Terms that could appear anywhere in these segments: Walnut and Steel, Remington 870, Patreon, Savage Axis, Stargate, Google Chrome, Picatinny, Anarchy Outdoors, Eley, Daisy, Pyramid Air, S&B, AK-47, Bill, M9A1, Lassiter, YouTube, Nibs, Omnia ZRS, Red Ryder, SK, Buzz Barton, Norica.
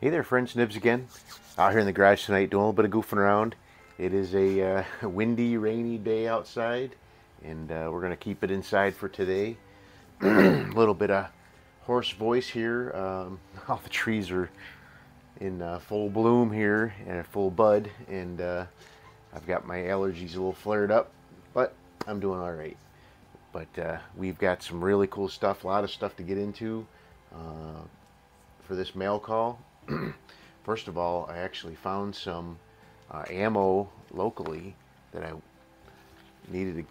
Hey there friends, Nibs again, out here in the garage tonight doing a little bit of goofing around. It is a windy, rainy day outside, and we're going to keep it inside for today. A little bit of hoarse voice here. All the trees are in full bloom here, and full bud, and I've got my allergies a little flared up, but I'm doing all right. But we've got some really cool stuff, a lot of stuff to get into for this mail call. First of all, I actually found some ammo locally that I needed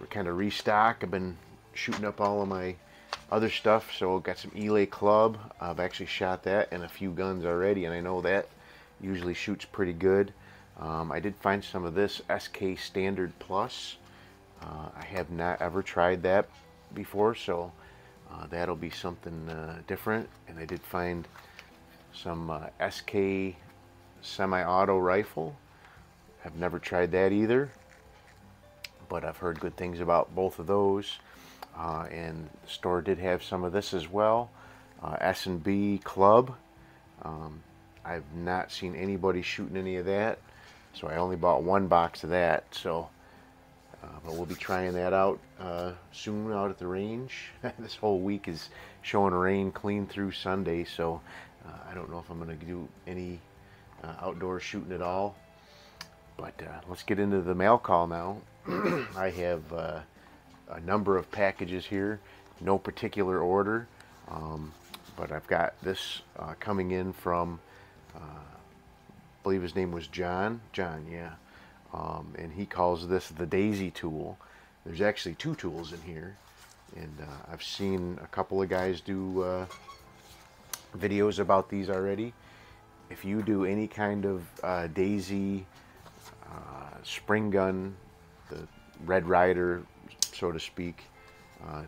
to kind of restock. I've been shooting up all of my other stuff, so I've got some Eley club. I've actually shot that and a few guns already, and I know that usually shoots pretty good. I did find some of this SK Standard Plus. I have not ever tried that before, so that'll be something different. And I did find some SK semi-auto rifle. I've never tried that either, but I've heard good things about both of those. And the store did have some of this as well. S&B club. I've not seen anybody shooting any of that, so I only bought one box of that. So but we'll be trying that out soon out at the range. This whole week is showing rain clean through Sunday, so I don't know if I'm going to do any outdoor shooting at all. But let's get into the mail call now. I have a number of packages here, no particular order, but I've got this coming in from, I believe his name was John. John, yeah. And he calls this the Daisy tool. There's actually two tools in here, and I've seen a couple of guys do videos about these already. If you do any kind of Daisy spring gun, the Red Ryder, so to speak,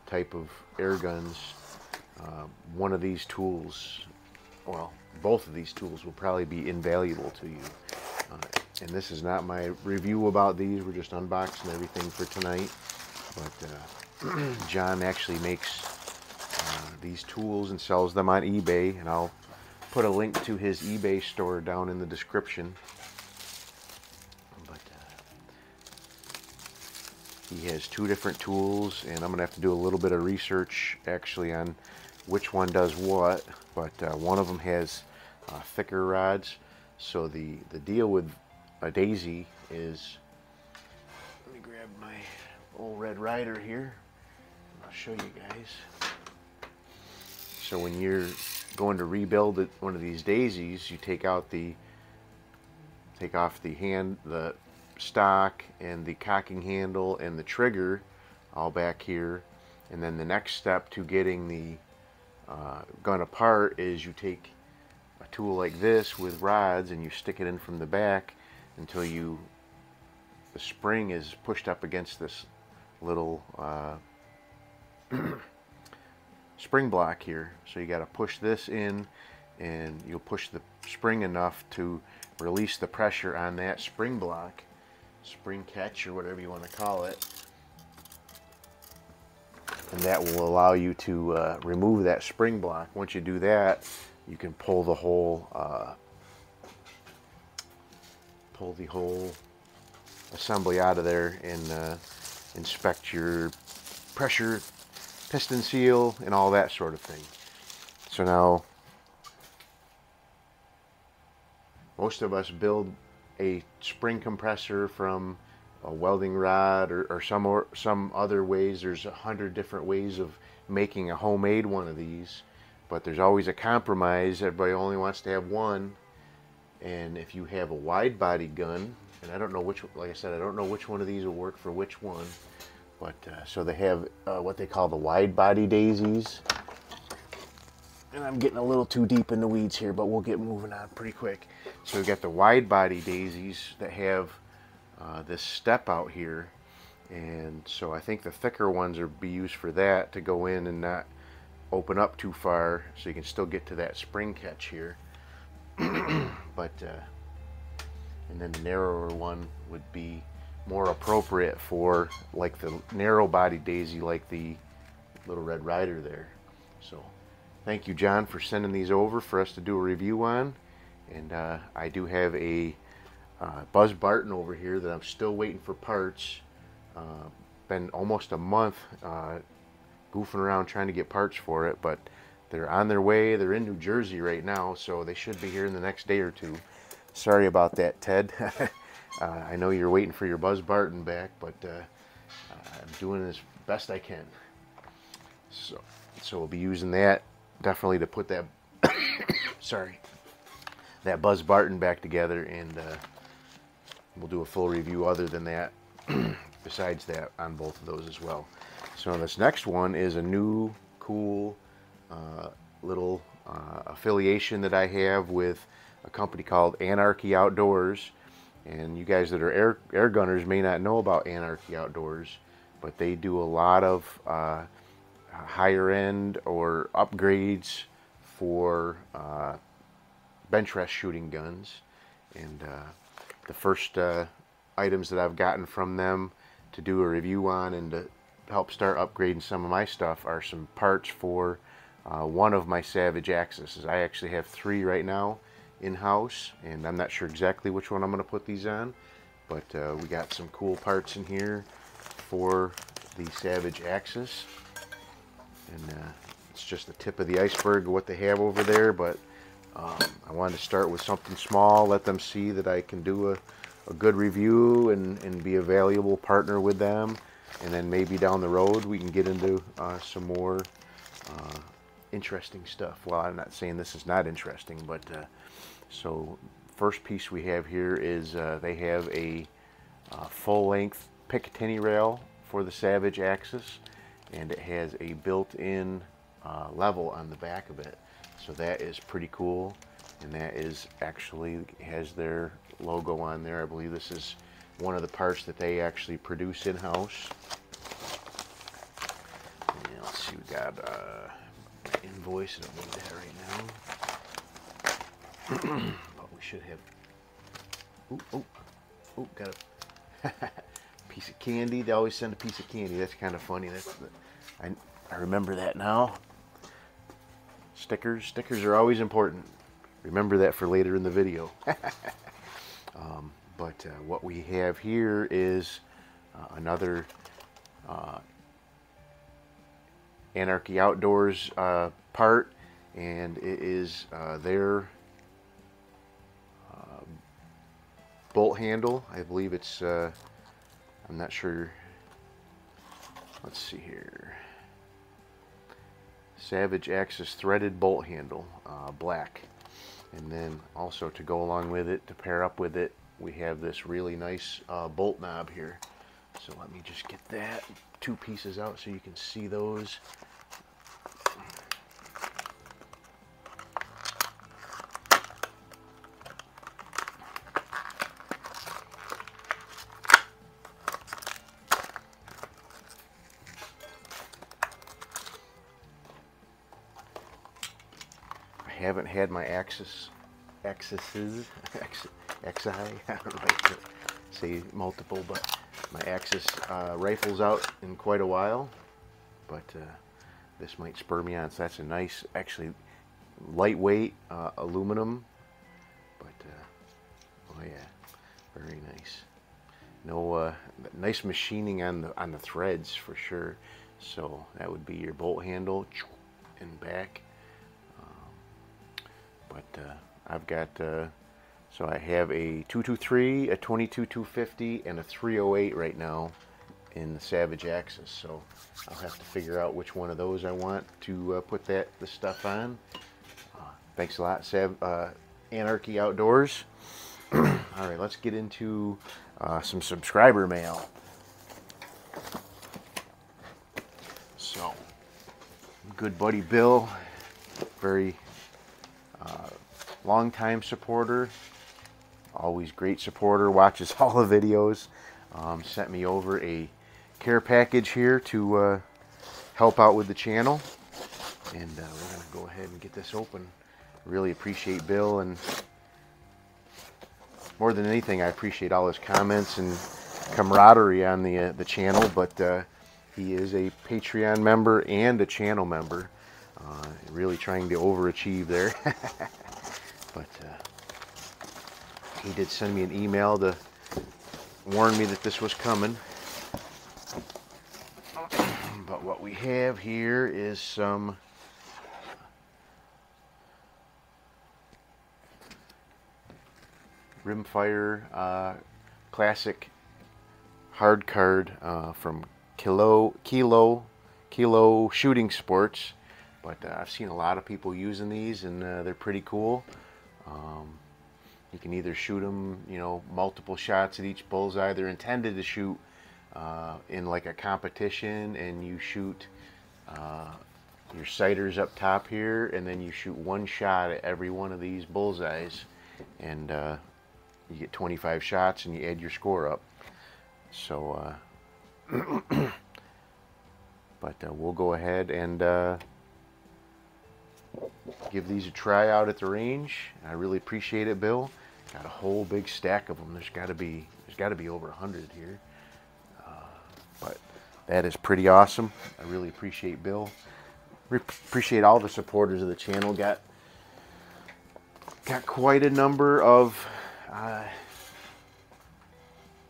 type of air guns, one of these tools, well, both of these tools will probably be invaluable to you. And this is not my review about these. We're just unboxing everything for tonight. But John actually makes these tools and sells them on eBay, and I'll put a link to his eBay store down in the description. But he has two different tools, and I'm gonna have to do a little bit of research actually on which one does what. But one of them has thicker rods. So the deal with a Daisy is, let me grab my old Red Ryder here, I'll show you guys. So when you're going to rebuild it, one of these Daisies, you take off the hand, the stock, and the cocking handle and the trigger, all back here. And then the next step to getting the gun apart is you take a tool like this with rods and you stick it in from the back until the spring is pushed up against this little spring block here. So you got to push this in, and you'll push the spring enough to release the pressure on that spring block, spring catch, or whatever you want to call it, and that will allow you to remove that spring block. Once you do that, you can pull the whole assembly out of there and inspect your pressure, piston seal, and all that sort of thing. So now, most of us build a spring compressor from a welding rod or some other ways. There's 100 different ways of making a homemade one of these, but there's always a compromise. Everybody only wants to have one. And if you have a wide body gun, and I don't know which, like I said, I don't know which one of these will work for which one, but so they have what they call the wide body Daisies. And I'm getting a little too deep in the weeds here, but we'll get moving on pretty quick. So we've got the wide body Daisies that have this step out here. And so I think the thicker ones are be used for that, to go in and not open up too far, so you can still get to that spring catch here. But and then the narrower one would be more appropriate for like the narrow body Daisy, like the little Red Ryder there. So Thank you, John, for sending these over for us to do a review on. And I do have a Buzz Barton over here that I'm still waiting for parts. Been almost a month goofing around trying to get parts for it, but they're on their way. They're in New Jersey right now, so they should be here in the next day or two. Sorry about that, Ted. I know you're waiting for your Buzz Barton back, but I'm doing as best I can. So we'll be using that definitely to put that sorry, that Buzz Barton back together, and we'll do a full review other than that besides that on both of those as well. So this next one is a new cool little affiliation that I have with a company called Anarchy Outdoors. And you guys that are air gunners may not know about Anarchy Outdoors, but they do a lot of higher end or upgrades for bench rest shooting guns. And the first items that I've gotten from them to do a review on and to help start upgrading some of my stuff are some parts for one of my Savage Axis. I actually have 3 right now in-house, and I'm not sure exactly which one I'm going to put these on, but we got some cool parts in here for the Savage Axis. And it's just the tip of the iceberg of what they have over there, but I wanted to start with something small, let them see that I can do a good review and be a valuable partner with them, and then maybe down the road we can get into some more interesting stuff. Well, I'm not saying this is not interesting, but so first piece we have here is they have a full-length Picatinny rail for the Savage Axis, and it has a built-in level on the back of it, so that is pretty cool. And that is actually has their logo on there. I believe this is one of the parts that they actually produce in-house. Let's see, we got my invoice. I don't need that right now. But we should have. Oh, got a piece of candy. They always send a piece of candy. That's kind of funny. I remember that now. Stickers are always important. Remember that for later in the video. But what we have here is another Anarchy Outdoors part, and it is their bolt handle. I believe it's, I'm not sure, let's see here, Savage Axis threaded bolt handle, black. And then also to go along with it, to pair up with it, we have this really nice bolt knob here. So let me just get that 2 pieces out so you can see those. I haven't had my Axis, I don't like to say multiple, but my Axis rifles out in quite a while, but this might spur me on. So that's a nice, actually lightweight aluminum, but oh yeah, very nice. No nice machining on the threads for sure. So that would be your bolt handle and back. I've got so I have a 223, a 22 250, and a 308 right now in the Savage Axis. So I'll have to figure out which one of those I want to put the stuff on. Thanks a lot, Anarchy Outdoors. All right, let's get into some subscriber mail. So, good buddy Bill, very long-time supporter. Always great supporter, watches all the videos, sent me over a care package here to help out with the channel, and we're going to go ahead and get this open. Really appreciate Bill, and more than anything, I appreciate all his comments and camaraderie on the channel, but he is a Patreon member and a channel member, Really trying to overachieve there. But he did send me an email to warn me that this was coming. But what we have here is some Rimfire classic hard card from Kilo Shooting Sports. But I've seen a lot of people using these, and they're pretty cool. You can either shoot them, you know, multiple shots at each bullseye. They're intended to shoot in like a competition, and you shoot your sighters up top here, and then you shoot one shot at every one of these bullseyes, and you get 25 shots, and you add your score up. So, but we'll go ahead and give these a try out at the range. I really appreciate it, Bill. Got a whole big stack of them. There's got to be over 100 here. But that is pretty awesome. I really appreciate Bill. Appreciate all the supporters of the channel. Got quite a number of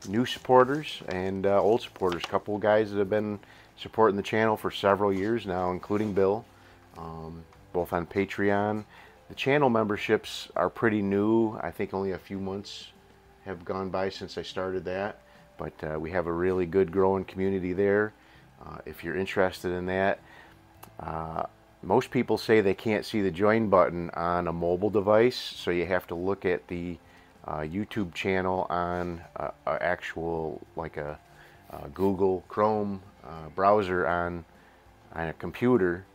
new supporters and old supporters. A couple guys that have been supporting the channel for several years now, including Bill. Both on Patreon. The channel memberships are pretty new. I think only a few months have gone by since I started that, but we have a really good growing community there. If you're interested in that, most people say they can't see the join button on a mobile device, so you have to look at the YouTube channel on an actual, like a Google Chrome browser on a computer,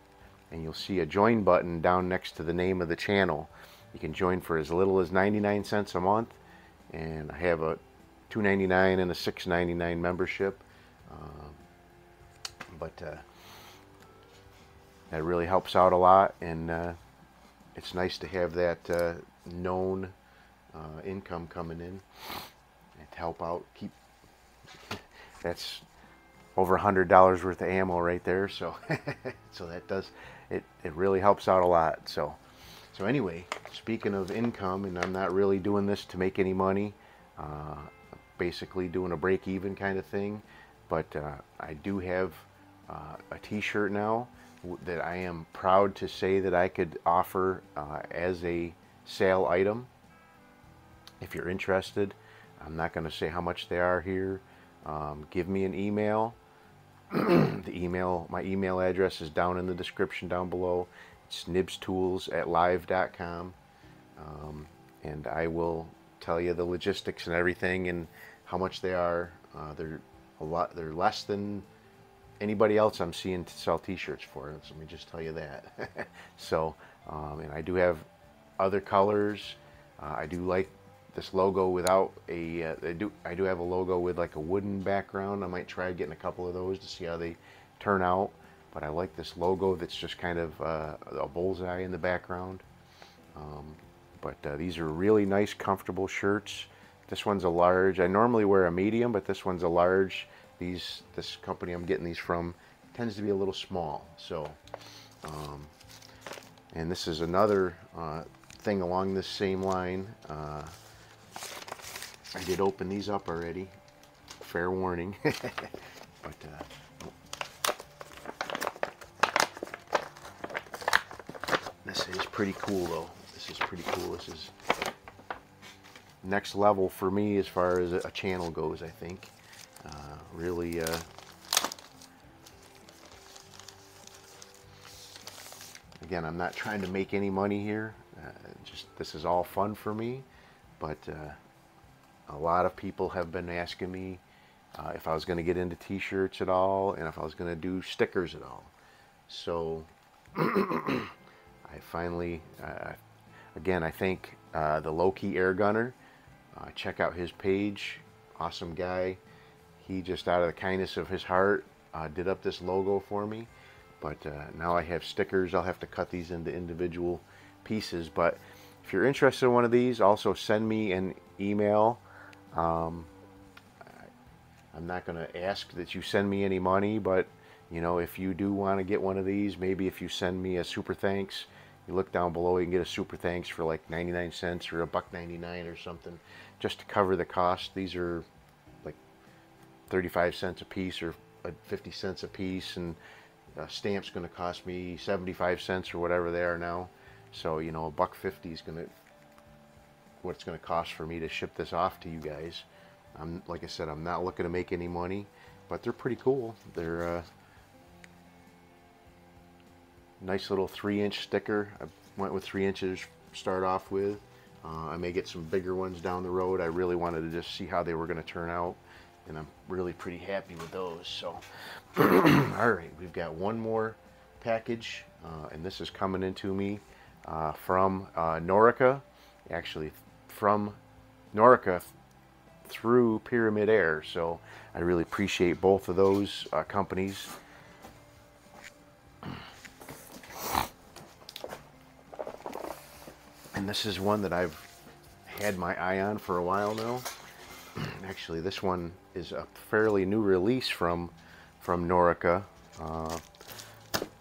and you'll see a join button down next to the name of the channel. You can join for as little as 99 cents a month, and I have a $2.99 and a $6.99 membership. But that really helps out a lot, and it's nice to have that known income coming in and to help out. Keep that's over $100 worth of ammo right there, so so that does. It really helps out a lot. So anyway, speaking of income, and I'm not really doing this to make any money, basically doing a break-even kind of thing, but I do have a t-shirt now that I am proud to say that I could offer as a sale item. If you're interested, I'm not going to say how much they are here. Give me an email. My email address is down in the description down below. It's nibstools@live.com, and I will tell you the logistics and everything and how much they are. They're less than anybody else I'm seeing to sell t-shirts for. So let me just tell you that. So, and I do have other colors. I do like this logo without a I do have a logo with like a wooden background. I might try getting a couple of those to see how they turn out, but I like this logo that's just kind of a bullseye in the background. But these are really nice, comfortable shirts. This one's a large. I normally wear a medium, but this one's a large. This company I'm getting these from tends to be a little small. So and this is another thing along this same line. I did open these up already, fair warning. But this is pretty cool though. This is pretty cool. This is next level for me as far as a channel goes, I think. Really again, I'm not trying to make any money here. Just this is all fun for me, but a lot of people have been asking me if I was going to get into t-shirts at all, and if I was going to do stickers at all. So I finally, again, I thank the Low-Key Air Gunner. Check out his page. Awesome guy. He just, out of the kindness of his heart, did up this logo for me. But now I have stickers. I'll have to cut these into individual pieces. But if you're interested in one of these, also send me an email. I'm not going to ask that you send me any money, but You know, if you do want to get one of these, maybe if you send me a super thanks, you look down below, you can get a super thanks for like 99 cents or $1.99 or something, just to cover the cost. These are like 35 cents a piece or 50 cents a piece, and a stamp's going to cost me 75 cents or whatever they are now. So, you know, $1.50 is going to what it's going to cost for me to ship this off to you guys. I'm, like I said, I'm not looking to make any money, but they're pretty cool. They're nice little 3-inch sticker. I went with 3 inches to start off with. I may get some bigger ones down the road. I really wanted to just see how they were going to turn out, and I'm really pretty happy with those. So, all right, we've got one more package, and this is coming into me from Norica, actually from Norica through Pyramid Air. So I really appreciate both of those companies. And this is one that I've had my eye on for a while now. Actually, this one is a fairly new release from Norica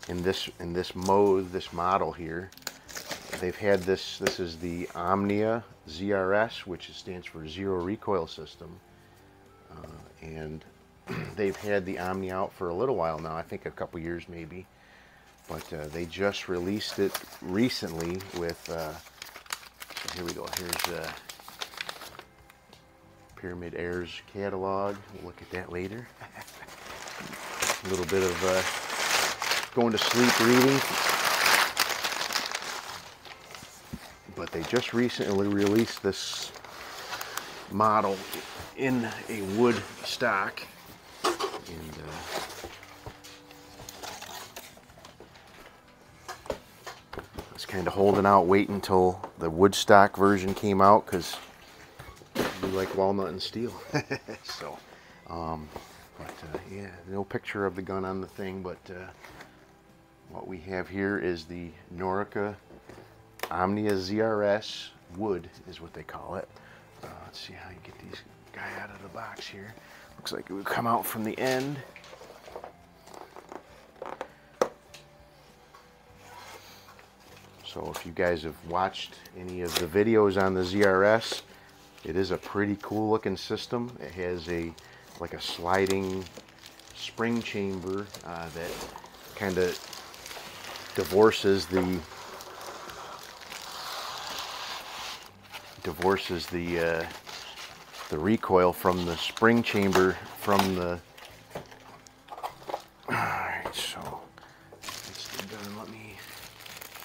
in this model here. They've had this. This is the Omnia ZRS, which stands for Zero Recoil System, and they've had the Omnia out for a little while now. I think a couple years maybe, but they just released it recently with. Here we go. Here's Pyramid Air's catalog. We'll look at that later. A little bit of going to sleep reading. But they just recently released this model in a wood stock, and I was kind of holding out, waiting until the wood stock version came out, because we like walnut and steel. So, yeah, no picture of the gun on the thing, but what we have here is the Norica Omnia ZRS wood is what they call it. Let's see how you get these guy out of the box here. Looks like it would come out from the end. So if you guys have watched any of the videos on the ZRS, it is a pretty cool looking system. It has like a sliding spring chamber that kind of divorces the recoil from the spring chamber from the. All right, so that's the gun. Let me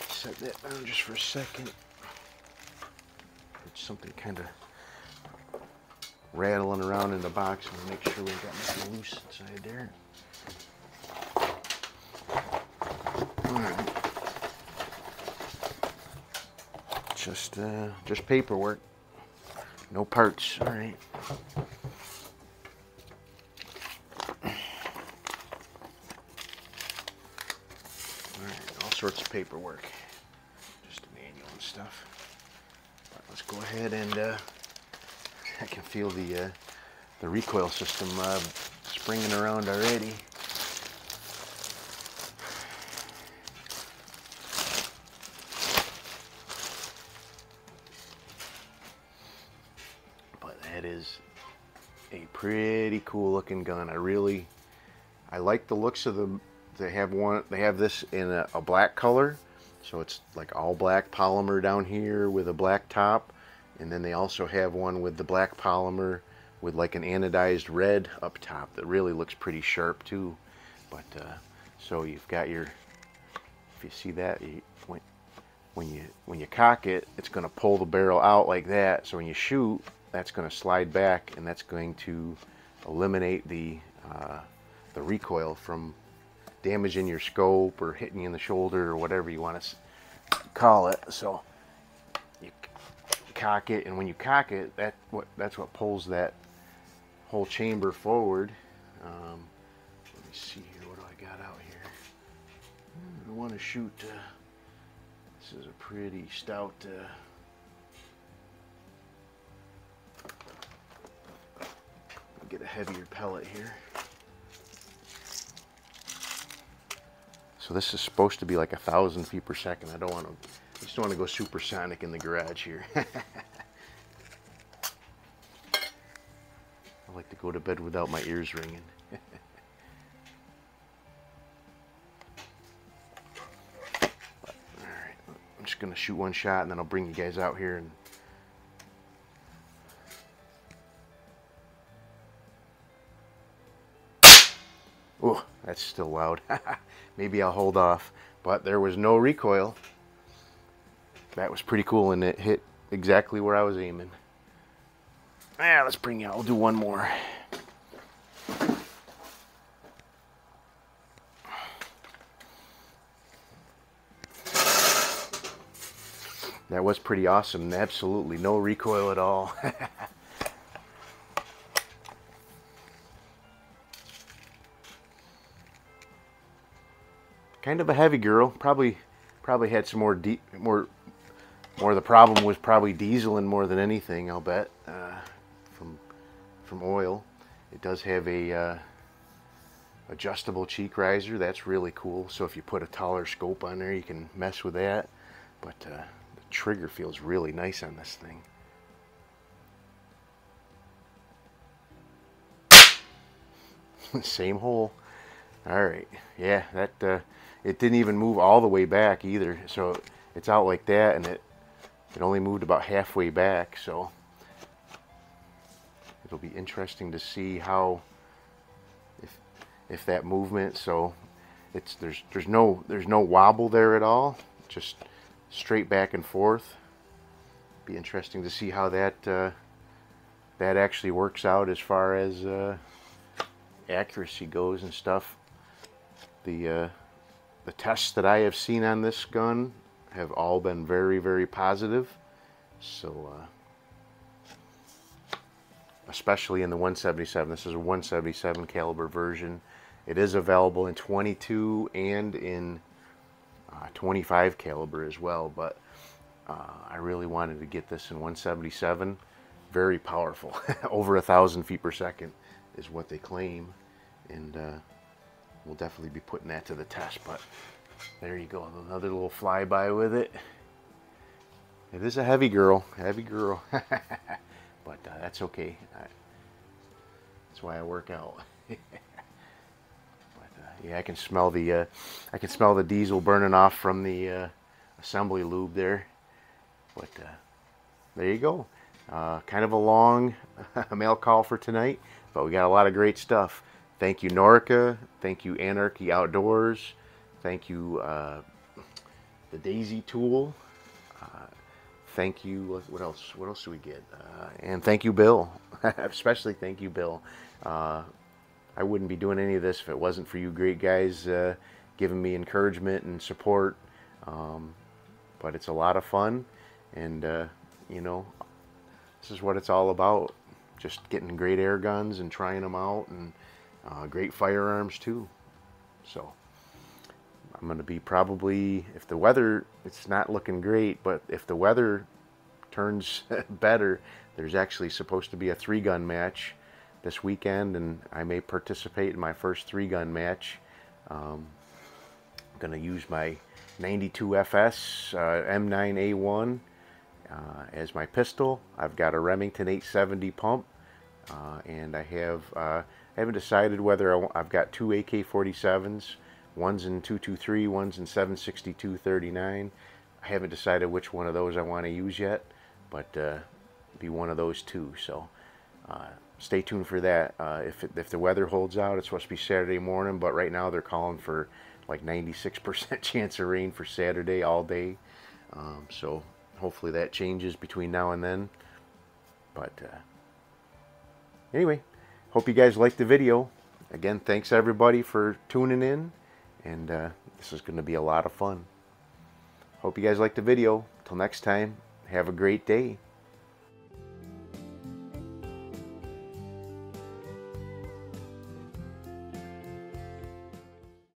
set that down just for a second. It's something kind of rattling around in the box, and make sure we've got nothing loose inside there. All right. Just paperwork, no parts. All right. All sorts of paperwork, just a manual and stuff. All right, let's go ahead and I can feel the recoil system springing around already. Pretty cool looking gun. I like the looks of them. They have this in a black color, so it's like all black polymer down here with a black top, and then they also have one with the black polymer with like an anodized red up top that really looks pretty sharp too. But so you've got your, if you see that, when you cock it, it's going to pull the barrel out like that, so when you shoot, that's going to slide back, and that's going to eliminate the recoil from damaging your scope or hitting you in the shoulder or whatever you want to call it. So you cock it, and when you cock it, that's what pulls that whole chamber forward. Let me see here. What do I got out here? I want to shoot. This is a pretty stout. Get a heavier pellet here. So this is supposed to be like 1,000 feet per second. I don't want to, I just don't want to go supersonic in the garage here. I like to go to bed without my ears ringing. I'm just gonna shoot one shot and then I'll bring you guys out here and oh, that's still loud. Maybe I'll hold off, but there was no recoil. That was pretty cool, and it hit exactly where I was aiming. Yeah, let's bring you out. We'll do one more. That was pretty awesome. Absolutely no recoil at all. Kind of a heavy girl. Probably had some more of the problem was probably dieseling more than anything, I'll bet, from oil. It does have a adjustable cheek riser. That's really cool. So if you put a taller scope on there, you can mess with that. But the trigger feels really nice on this thing. Same hole. All right, yeah, that it didn't even move all the way back either. So it's out like that, and it only moved about halfway back. So it'll be interesting to see how if that movement. So it's there's no wobble there at all. Just straight back and forth. Be interesting to see how that that actually works out as far as accuracy goes and stuff. The tests that I have seen on this gun have all been very, very positive. So, especially in the 177. This is a 177 caliber version. It is available in 22 and in 25 caliber as well, but I really wanted to get this in 177. Very powerful. Over 1,000 feet per second is what they claim, and we'll definitely be putting that to the test. But there you go, another little flyby with it. It is a heavy girl. But that's okay. That's why I work out. But yeah, I can smell the diesel burning off from the assembly lube there. But there you go. Kind of a long mail call for tonight, but we got a lot of great stuff. Thank you, Norica. Thank you, Anarchy Outdoors. Thank you, the Daisy tool. Thank you. What else? What else do we get? And thank you, Bill. Especially thank you, Bill. I wouldn't be doing any of this if it wasn't for you great guys giving me encouragement and support. But it's a lot of fun, and you know, this is what it's all about. Just getting great air guns and trying them out, and great firearms too. So I'm going to be probably, if the weather, it's not looking great, but if the weather turns better, there's actually supposed to be a 3-gun match this weekend, and I may participate in my first 3-gun match. I'm going to use my 92 FS M9A1 as my pistol. I've got a Remington 870 pump, and I have I haven't decided whether I've got 2 AK-47s, one's in .223, one's in .762-39. I haven't decided which one of those I want to use yet, but be one of those two. So stay tuned for that. If the weather holds out, it's supposed to be Saturday morning, but right now they're calling for like 96% chance of rain for Saturday all day. So hopefully that changes between now and then. But anyway, hope you guys liked the video. Again, thanks everybody for tuning in, and this is going to be a lot of fun. Hope you guys liked the video. Till next time, have a great day.